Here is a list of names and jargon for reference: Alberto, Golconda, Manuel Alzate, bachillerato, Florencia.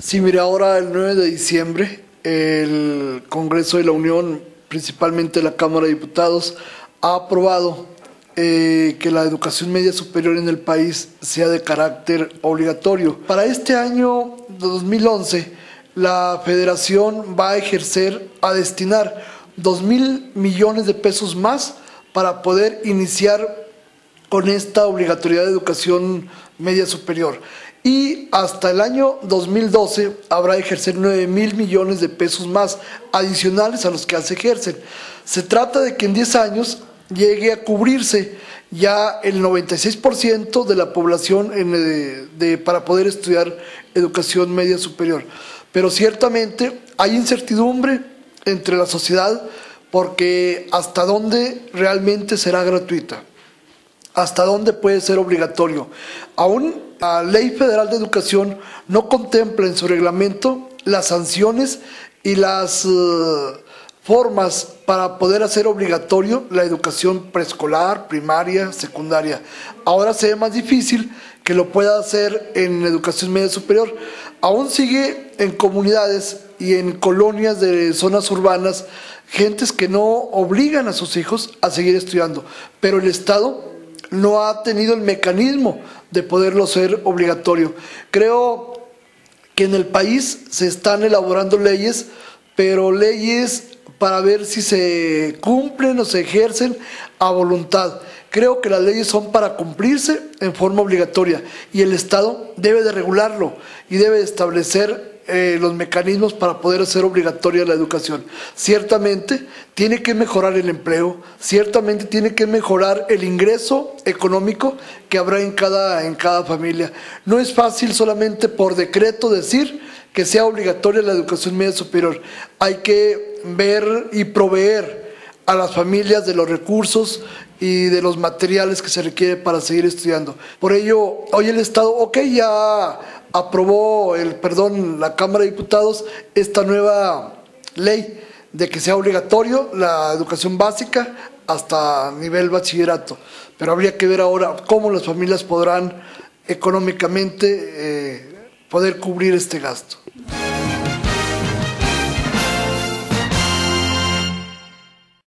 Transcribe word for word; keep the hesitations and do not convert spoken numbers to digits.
Sí, mira, ahora el nueve de diciembre el Congreso de la Unión, principalmente la Cámara de Diputados, ha aprobado eh, que la educación media superior en el país sea de carácter obligatorio. Para este año dos mil once, la Federación va a ejercer, a destinar dos mil millones de pesos más para poder iniciar con esta obligatoriedad de educación media superior. Y hasta el año dos mil doce habrá de ejercer nueve mil millones de pesos más adicionales a los que ya se ejercen. Se trata de que en diez años llegue a cubrirse ya el noventa y seis por ciento de la población en, de, de, para poder estudiar educación media superior. Pero ciertamente hay incertidumbre entre la sociedad porque hasta dónde realmente será gratuita, hasta dónde puede ser obligatorio. Aún la Ley Federal de Educación no contempla en su reglamento las sanciones y las uh, formas para poder hacer obligatorio la educación preescolar, primaria, secundaria. Ahora se ve más difícil que lo pueda hacer en educación media superior. Aún sigue en comunidades y en colonias de zonas urbanas, gentes que no obligan a sus hijos a seguir estudiando, pero el Estado no ha tenido el mecanismo de poderlo hacer obligatorio. Creo que en el país se están elaborando leyes, pero leyes para ver si se cumplen o se ejercen a voluntad. Creo que las leyes son para cumplirse en forma obligatoria y el Estado debe de regularlo y debe de establecer eh, los mecanismos para poder hacer obligatoria la educación. Ciertamente tiene que mejorar el empleo, ciertamente tiene que mejorar el ingreso económico que habrá en cada, en cada familia. No es fácil solamente por decreto decir que sea obligatoria la educación media superior. Hay que ver y proveer a las familias de los recursos y de los materiales que se requiere para seguir estudiando. Por ello, hoy el Estado, ok, ya aprobó, el, perdón, la Cámara de Diputados esta nueva ley de que sea obligatorio la educación básica hasta nivel bachillerato, pero habría que ver ahora cómo las familias podrán económicamente eh, poder cubrir este gasto.